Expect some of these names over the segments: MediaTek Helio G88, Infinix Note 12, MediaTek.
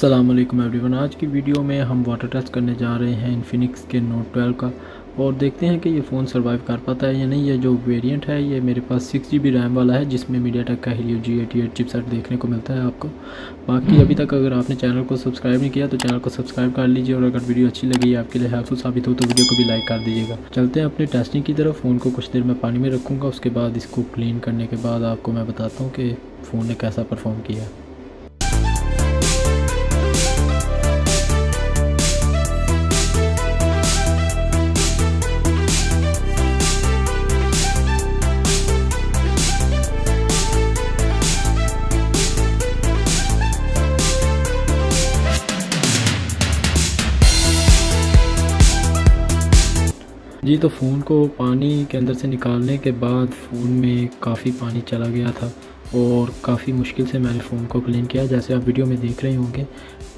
अस्सलाम वालेकुम एवरीवन। आज की वीडियो में हम वाटर टेस्ट करने जा रहे हैं इन्फिनिक्स के नोट 12 का, और देखते हैं कि ये फ़ोन सर्वाइव कर पाता है या नहीं। ये जो वेरिएंट है ये मेरे पास 6 GB रैम वाला है, जिसमें मीडियाटेक का हेलियो G88 चिपसेट देखने को मिलता है आपको। बाकी अभी तक अगर आपने चैनल को सब्सक्राइब नहीं किया तो चैनल को सब्सक्राइब कर लीजिए, और अगर वीडियो अच्छी लगी आपके लिए हेल्पफुल साबित हो तो वीडियो को भी लाइक कर दीजिएगा। चलते हैं अपने टेस्टिंग की तरफ। फ़ोन को कुछ देर में पानी में रखूँगा, उसके बाद इसको क्लीन करने के बाद आपको मैं बताता हूँ कि फ़ोन ने कैसा परफॉर्म किया। जी तो फ़ोन को पानी के अंदर से निकालने के बाद फ़ोन में काफ़ी पानी चला गया था, और काफ़ी मुश्किल से मैंने फ़ोन को क्लीन किया। जैसे आप वीडियो में देख रहे होंगे,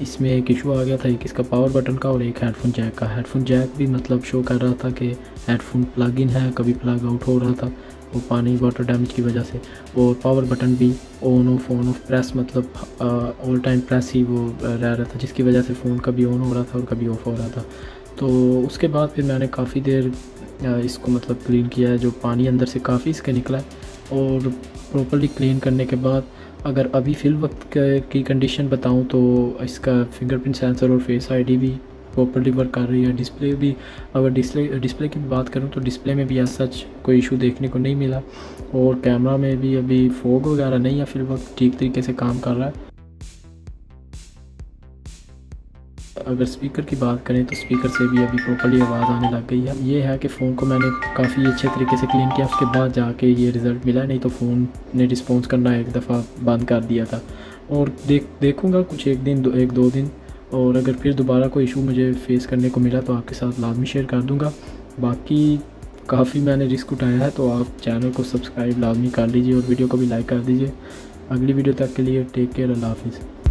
इसमें एक इशू आ गया था, एक इसका पावर बटन का और एक हेडफोन जैक का। हेडफोन जैक भी मतलब शो कर रहा था कि हेडफोन प्लग इन है, कभी प्लग आउट हो रहा था वो पानी वाटर डैमेज की वजह से। और पावर बटन भी ऑन ऑफ प्रेस, मतलब ऑल टाइम प्रेस ही वो रह रहा था, जिसकी वजह से फ़ोन कभी ऑन हो रहा था और कभी ऑफ हो रहा था। तो उसके बाद फिर मैंने काफ़ी देर इसको मतलब क्लीन किया है, जो पानी अंदर से काफ़ी इसके निकला है। और प्रॉपर्ली क्लीन करने के बाद अगर अभी फ़िल वक्त की कंडीशन बताऊं तो इसका फिंगरप्रिंट सेंसर और फेस आईडी भी प्रॉपर्ली वर्क कर रही है। डिस्प्ले भी, अगर डिस्प्ले की बात करूं तो डिस्प्ले में भी एज सच कोई इशू देखने को नहीं मिला, और कैमरा में भी अभी फोग वगैरह नहीं है, फिल वक्त ठीक तरीके से काम कर रहा है। अगर स्पीकर की बात करें तो स्पीकर से भी अभी प्रॉपर्ली आवाज़ आने लग गई है। ये है कि फ़ोन को मैंने काफ़ी अच्छे तरीके से क्लीन किया, उसके बाद जाके ये रिज़ल्ट मिला, नहीं तो फ़ोन ने रिस्पॉन्स करना एक दफ़ा बंद कर दिया था। और देखूँगा कुछ एक दिन, एक दो दिन, और अगर फिर दोबारा कोई इशू मुझे फेस करने को मिला तो आपके साथ लाजमी शेयर कर दूँगा। बाकी काफ़ी मैंने रिस्क उठाया है, तो आप चैनल को सब्सक्राइब लाजमी कर लीजिए और वीडियो को भी लाइक कर दीजिए। अगली वीडियो तक के लिए टेक केयर, अल्लाह हाफिज़।